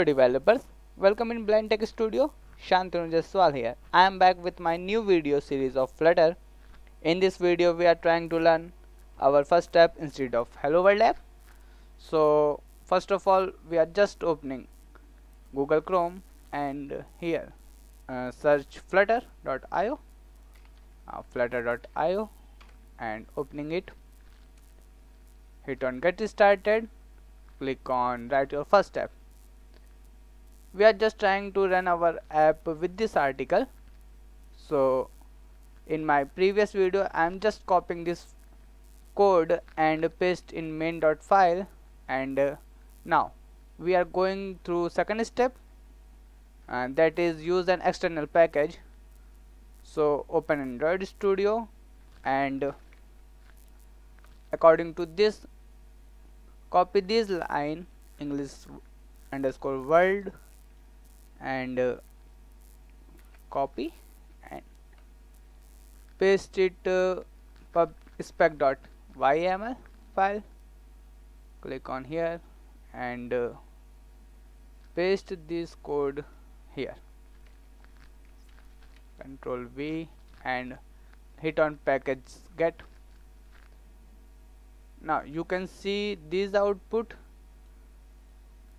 Hello developers, welcome in Blind Tech Studio. Shantanu Jaiswal here. I am back with my new video series of Flutter. In this video we are trying to learn our first app instead of Hello World app. So first of all we are just opening Google Chrome and here search flutter.io and opening it, hit on get started, click on write your first app. We are just trying to run our app with this article. So in my previous video I am just copying this code and paste in main.file, and now we are going through second step, and that is use an external package. So open Android Studio, and according to this copy this line English underscore world and copy and paste it pub spec.yml file, click on here and paste this code here, Control V and hit on package get. Now you can see this output,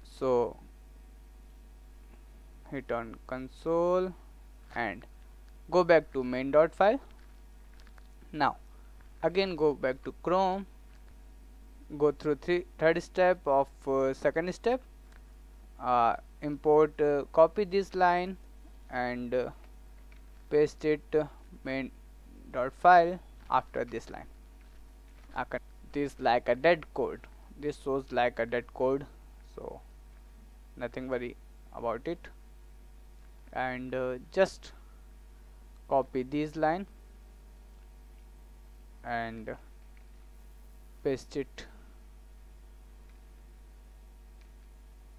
so hit on console and go back to main.file. Now again go back to Chrome, go through third step of second step, import copy this line and paste it main.file after this line. This like a dead code, this shows like a dead code, so nothing worry about it, and just copy this line and paste it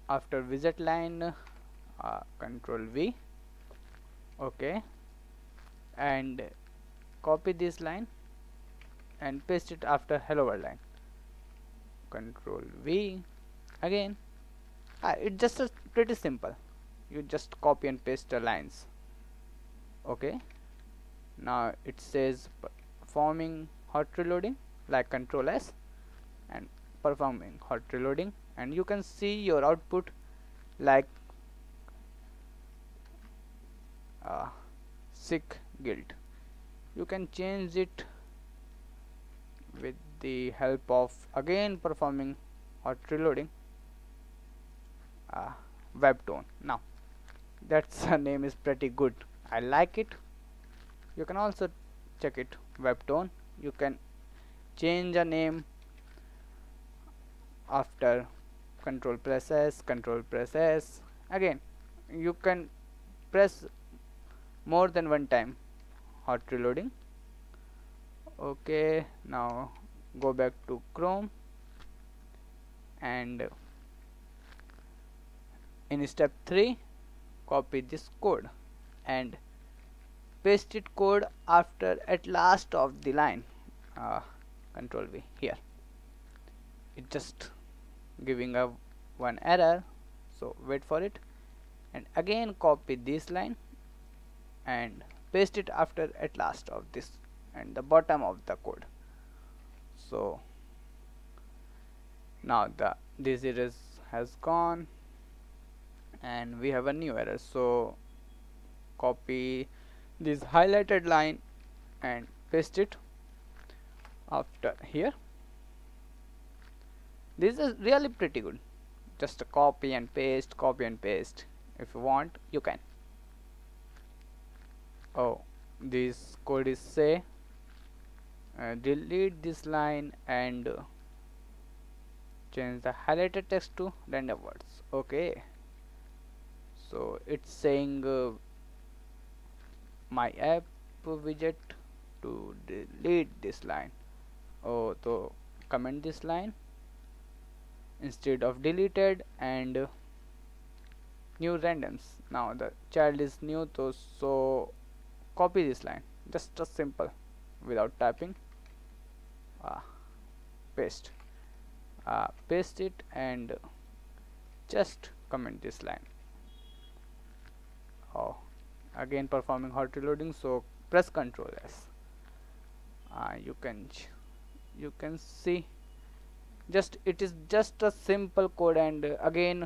after widget line, Control V, okay, and copy this line and paste it after hello world line, Control V again. It's just pretty simple, you just copy and paste the lines. Okay, now it says performing hot reloading, like Control S and performing hot reloading, and you can see your output like sick guilt. You can change it with the help of again performing hot reloading, web tone. Now that's name is pretty good, I like it. You can also check it, web tone. You can change a name after Control press S. Again you can press more than one time hot reloading. Okay, now go back to Chrome and in step 3 copy this code and paste it code after at last of the line, Control V here. It just giving a one error, so wait for it, and again copy this line and paste it after at last of this and the bottom of the code. So now this error has gone and we have a new error, so copy this highlighted line and paste it after here. This is really pretty good, just a copy and paste. If you want you can. Oh, this code is say delete this line and change the highlighted text to random words. Okay, so it's saying my app widget to delete this line. Oh, so comment this line instead of deleted and new randoms. Now the child is new, so copy this line, just simple without typing, paste it and just comment this line. Oh, again performing hot reloading, so press Ctrl+S. You can see just it is just a simple code, and again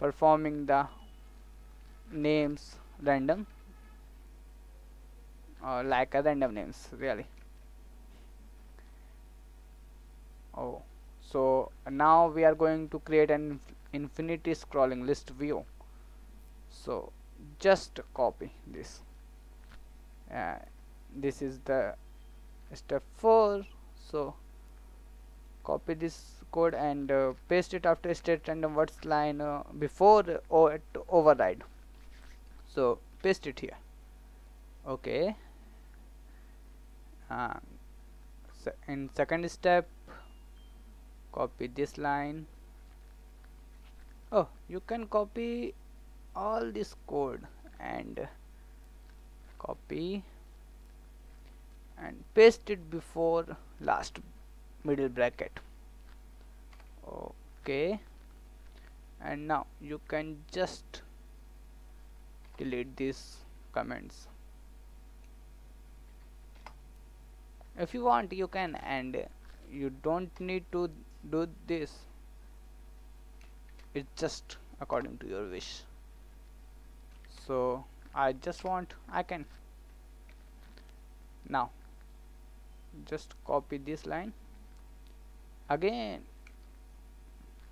performing the names random, like a random names really. Oh, so now we are going to create an infinity scrolling list view. So just copy this. This is the step 4. So copy this code and paste it after state random words line before or to override. So paste it here. Okay. So in second step, copy this line. Oh, you can copy all this code and copy and paste it before last middle bracket. Okay, and now you can just delete these comments. If you want, you can, and you don't need to do this. It's just according to your wish. So I can now just copy this line again.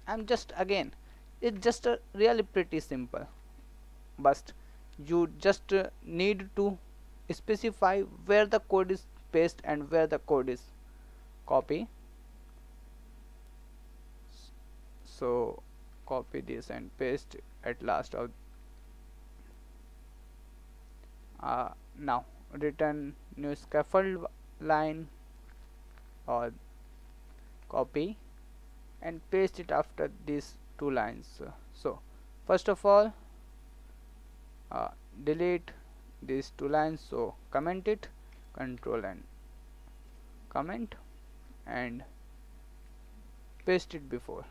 It's just a really pretty simple, but you just need to specify where the code is paste and where the code is copy. So copy this and paste at last of now return new scaffold line, or copy and paste it after these two lines. So first of all, delete these two lines. So comment it, Control and comment, and paste it before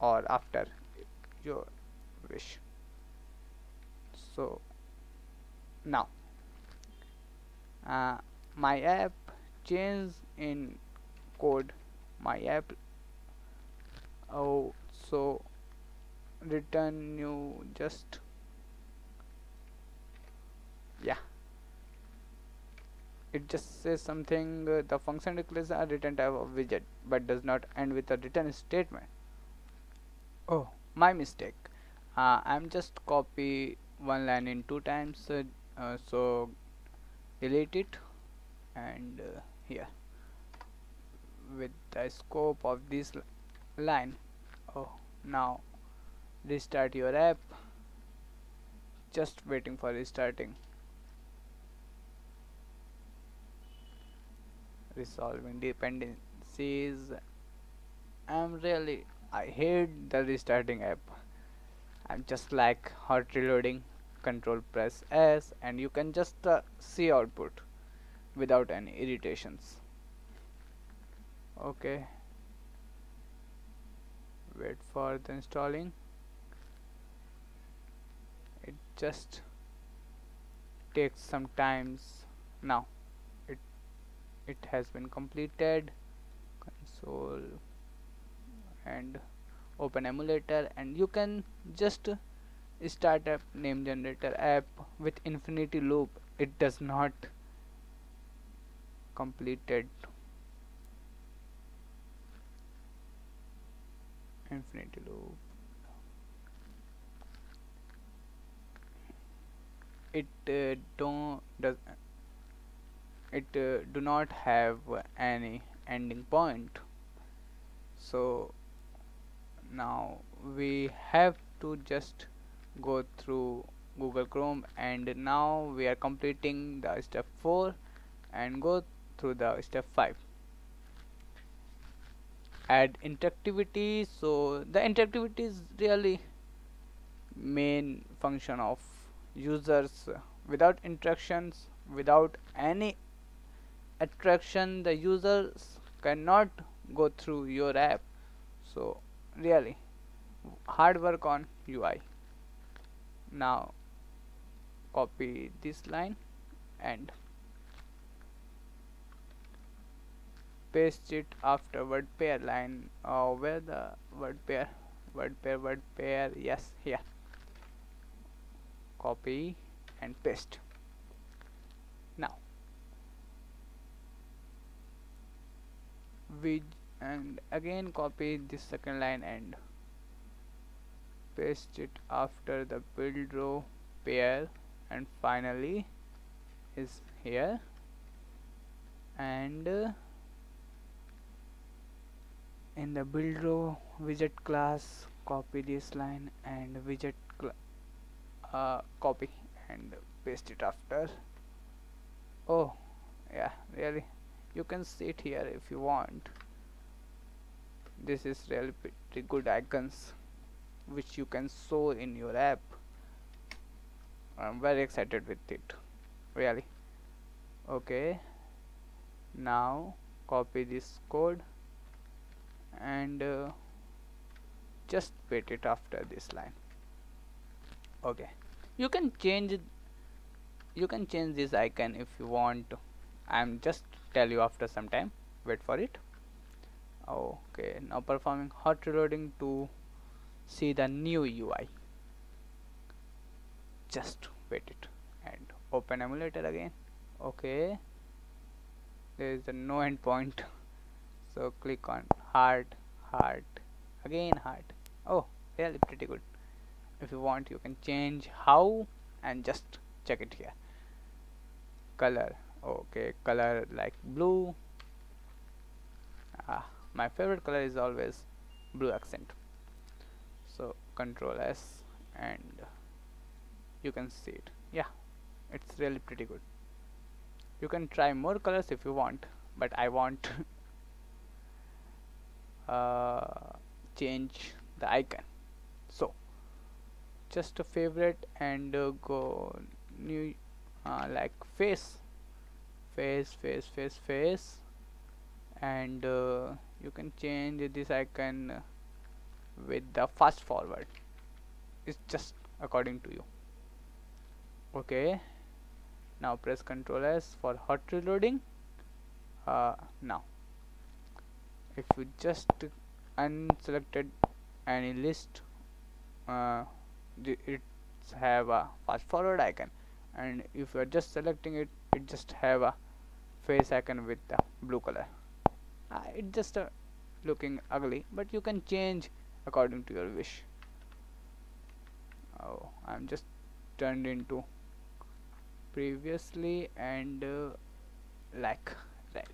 or after your wish. So now my app change in code, my app. Oh, so return new, just it just says something. The function declares a return type of widget but does not end with a return statement. Oh, my mistake. I'm just copy one line in two times. So delete it, and here with the scope of this line. Oh, now restart your app. Just waiting for restarting. Resolving dependencies. I hate the restarting app. I'm just like hot reloading. Ctrl+S, and you can just see output without any irritations. Okay, wait for the installing. It just takes some times. Now it has been completed. Console and open emulator, and you can just start up name generator app with infinity loop. It does not completed infinity loop. It do not have any ending point. So now we have to just go through Google Chrome, and now we are completing the step 4 and go through the step 5. Add interactivity. So the interactivity is really main function of users. Without interactions, without any attraction, the users cannot go through your app. So really hard work on UI. Now copy this line and paste it after word pair line. Where the word pair, yes, here. Copy and paste. Now and again copy this second line and paste it after the build row pair, and finally is here, and in the build row widget class copy this line and widget copy and paste it after. Oh yeah, really, you can see it here if you want. This is really pretty good icons which you can show in your app. I'm very excited with it, really. Okay, now copy this code and just paste it after this line. Okay, you can change this icon if you want. I'm just tell you after some time, wait for it. Okay, now performing hot reloading to see the new UI. Just wait it and open emulator again. Okay, there is no endpoint, so click on heart. Oh, really pretty good. If you want, you can change how and just check it here. Color, okay, color like blue. My favorite color is always blue accent. So Control S and you can see it. Yeah, it's really pretty good. You can try more colors if you want, but I want change the icon. So just a favorite and go new like face, and you can change this icon with the fast forward. It's just according to you. Okay, now press Ctrl S for hot reloading. Now if you just unselected any list, it have a fast forward icon, and if you are just selecting it, it just have a face icon with the blue color. It just looking ugly, but you can change according to your wish. Oh, I'm just turned into previously and like red,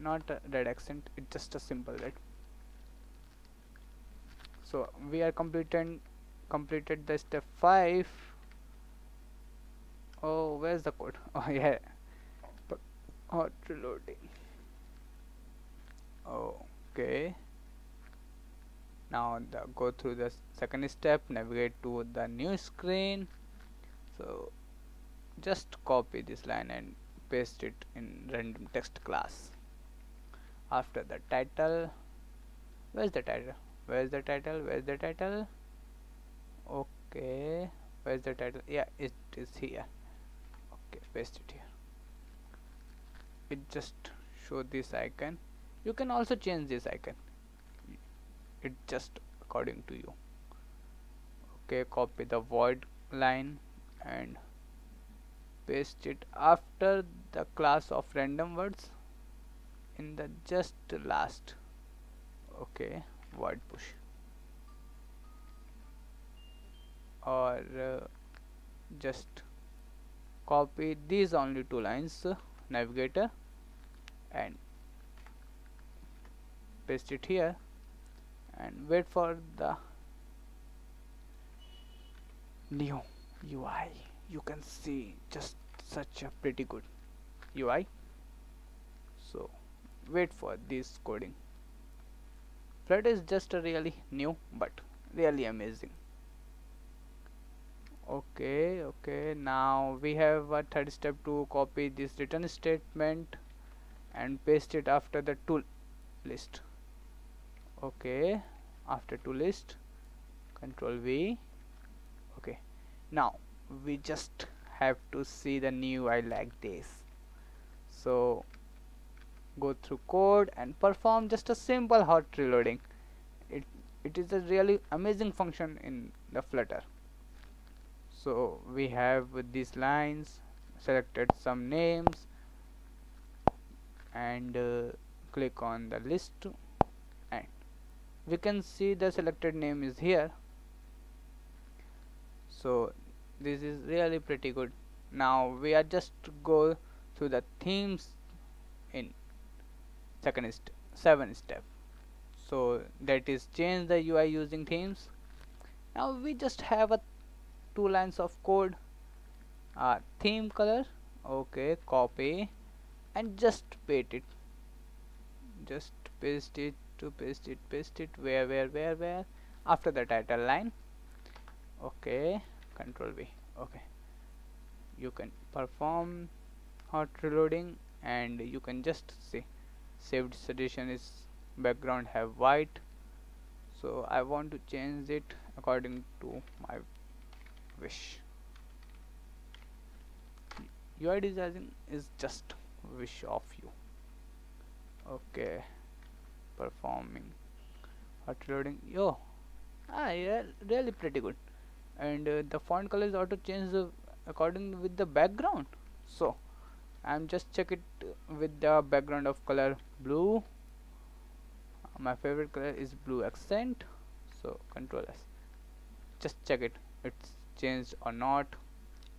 not a red accent, it's just a simple red. So we are completed the step 5. Oh, where's the code? Oh yeah, but hot reloading. Okay, now go through the second step, navigate to the new screen. So just copy this line and paste it in random text class after the title. Where's the title? Okay, where's the title? Yeah, it is here. Okay, paste it here. It just show this icon. You can also change this icon, it just according to you. Okay, copy the void line and paste it after the class of random words in the just last. Okay, void push, or just copy these only two lines, navigator, and paste it here and wait for the new UI. You can see just such a pretty good UI. So wait for this coding. Flutter is just a really new but really amazing. Okay, now we have a third step to copy this return statement and paste it after the tool list. Okay, after to list, Control V. Okay, now we just have to see the new UI like this. So go through code and perform just a simple hot reloading. It is a really amazing function in the Flutter. So we have with these lines selected some names and click on the list, and we can see the selected name is here. So this is really pretty good. Now we are just go through the themes in seventh step. So that is change the UI using themes. Now we just have a 2 lines of code, theme color, okay, copy and just paste it, paste it where, after the title line, okay, Control V. okay, you can perform hot reloading and you can just see saved suggestion is background have white, so I want to change it according to my wish. UI design is just wish of you. Okay, performing hot reloading. Yeah, really pretty good. And the font color is auto changed according with the background, so I'm just check it with the background of color blue. My favorite color is blue accent, so Control S, just check it, it's changed or not.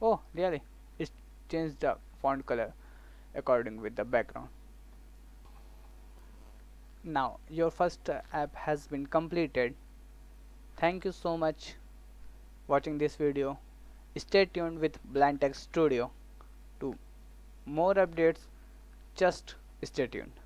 Oh really, it's changed the font color according with the background. Now your first app has been completed. Thank you so much watching this video. Stay tuned with Blind Tech Studio to more updates. Just stay tuned.